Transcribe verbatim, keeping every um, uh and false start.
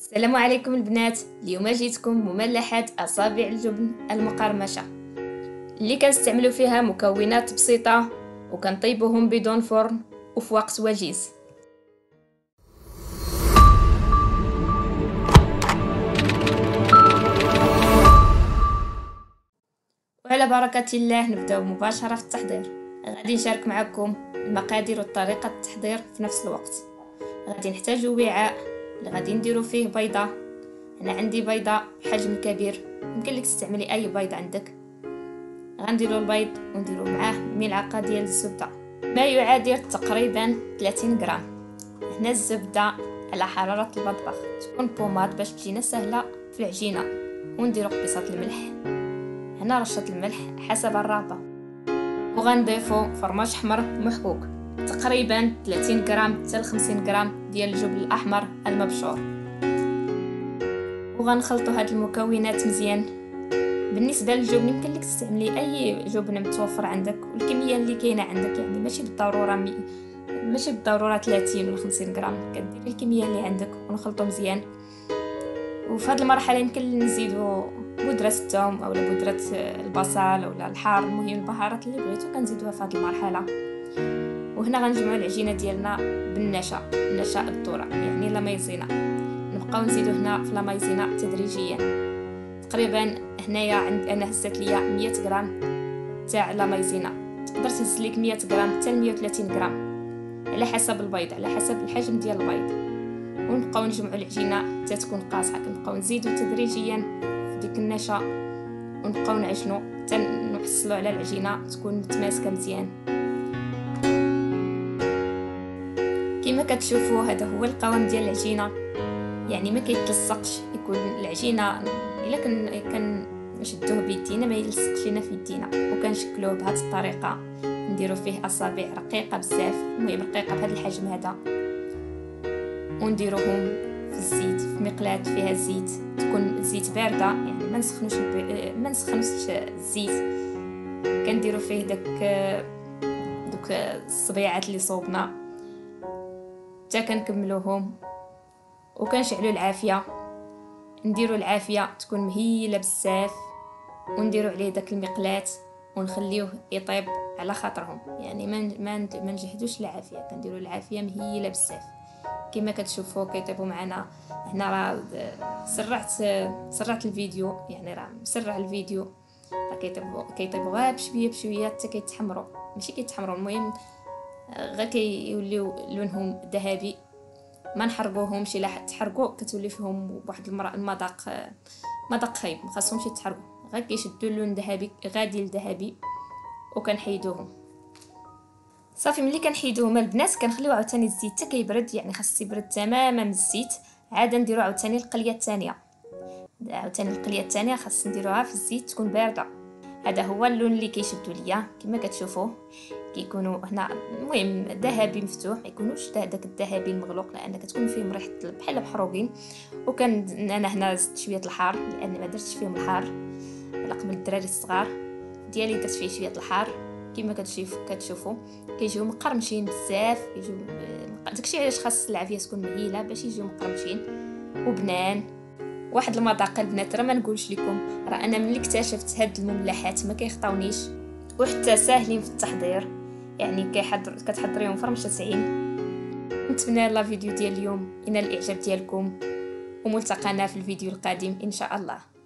السلام عليكم البنات. اليوم جيتكم مملحات اصابع الجبن المقرمشه اللي كنستعملوا فيها مكونات بسيطه وكنطيبوهم بدون فرن وفي وقت وجيز. وعلى بركه الله نبداو مباشره في التحضير. غادي نشارك معكم المقادير وطريقه التحضير في نفس الوقت. غادي نحتاجوا وعاء اللي غادي نديرو فيه بيضه. انا عندي بيضه بحجم كبير، يمكن لك تستعملي اي بيض عندك. غنديرو البيض ونديرو معاه ملعقه ديال الزبده، ما يعادل تقريبا ثلاثين غرام. هنا الزبده على حراره المطبخ تكون بوماد باش تجينا سهله في العجينه، ونديرو قبيصه الملح، هنا رشه الملح حسب الرغبه، وغنضيفو فرماج احمر محكوك تقريبا ثلاثين غرام حتى خمسين غرام ديال الجبن الاحمر المبشور، وغنخلطوا هاد المكونات مزيان. بالنسبه للجبن يمكن لك تستعملي اي جبن متوفر عندك والكميه اللي كاينه عندك، يعني ماشي بالضروره مي... ماشي بالضروره ثلاثين ولا خمسين غرام، كديري الكميه اللي عندك ونخلطوا مزيان. وفي هاد المرحله يمكن نزيدوا بودره الثوم اولا بودره البصل اولا الحار، المهم البهارات اللي بغيتو كنزيدوها في هاد المرحله. وهنا غنجمعوا العجينه ديالنا بالنشا، نشا الذره يعني لا مايزينا، نبقاو نزيدو هنا في لا مايزينا تدريجيا. تقريبا هنايا عند انا هزت ليا مية غرام تاع لا مايزينا، تقدر تهز ليك مية غرام حتى مية وثلاثين غرام على حسب البيض، على حسب الحجم ديال البيض. ونبقاو نجمعوا العجينه حتى تكون قاصحه، كنبقاو نزيدو تدريجيا في ديك النشا ونبقاو نعجنو حتى نحصلوا على العجينه تكون متماسكه مزيان. كما كتشوفوا هذا هو القوام ديال العجينه، يعني ما كيتلصقش، يكون العجينه الا كان كنشدوه بيدينا ما يلصقش لينا في يدينا. وكنشكلوه بهذه الطريقه، نديرو فيه اصابع رقيقه بزاف، المهم رقيقه بهذا الحجم هذا، ونديروهم في الزيت في مقلاه فيها الزيت، تكون الزيت بارده يعني ما نسخنوش ما نسخنوش الزيت. كنديرو فيه داك دوك الصبيعات اللي صوبنا حتى كنكملوهم، وكنشعلوا العافيه، نديروا العافيه تكون مهيله بزاف، ونديروا عليه داك المقلاه ونخليوه يطيب على خاطرهم، يعني ما ما نجهدوش العافيه، كنديروا العافيه مهيله بزاف. كما كتشوفوا كيطيبوا معنا. هنا راه سرعت سرعت الفيديو، يعني راه مسرع الفيديو، راه كيطيبوا كيطيبوا غير بشويه بشويه حتى كيتحمروا، ماشي كيتحمروا، المهم غير كيوليو لونهم ذهبي، ما نحرقوهمش. الا تحرقوا كتولي فيهم واحد المذاق مذاق خايب، ما خاصهمش يتحرقوا، غير كيشدوا اللون ذهبي غادي لذهبي وكنحيدوهم. صافي ملي كنحيدوهم البنات كنخليو عاوتاني الزيت حتى كيبرد، يعني خاص يبرد تماما الزيت، عاد نديرو عاوتاني القليه الثانيه عاوتاني القليه الثانيه خاص نديروها في الزيت تكون بارده. هذا هو اللون اللي كيشدوا ليا، كما كتشوفوا كيكونوا هنا المهم ذهبي مفتوح، ما يكونوش داك الذهبي المغلوق لان كتكون فيهم ريحه بحال محروقين. وكان انا هنا زدت شويه الحار لان ما درتش فيهم الحار على قبل الدراري الصغار ديالي، درت فيه شويه الحار. كما كتشوفوا كتشوفوا كيجيو مقرمشين بزاف، يجيو داكشي علاش خاص العافيه تكون مهيله باش يجيو مقرمشين وبنان واحد المذاق. البنات راه ما نقولش لكم، راه انا ملي اكتشفت هاد المملحات ما كيخطاونيش، وحتى ساهلين في التحضير، يعني كيحضر كتحضريهم في رمشه تسعين. نتمنى لا فيديو ديال اليوم ينال الاعجاب ديالكم، وملتقانا في الفيديو القادم ان شاء الله.